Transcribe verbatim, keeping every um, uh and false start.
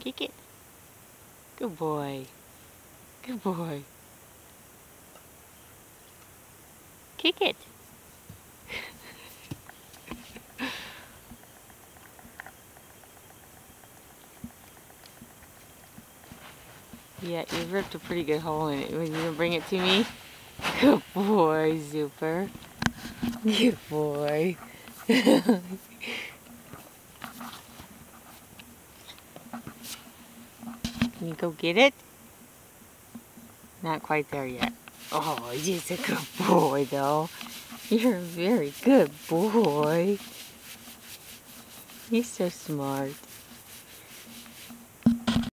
Kick it. Good boy. Good boy. Kick it. Yeah, you've ripped a pretty good hole in it. Would you gonna bring it to me? Good boy, Zuper. Good boy. Can you go get it? Not quite there yet. Oh, he's a good boy, though. You're a very good boy. You're so smart.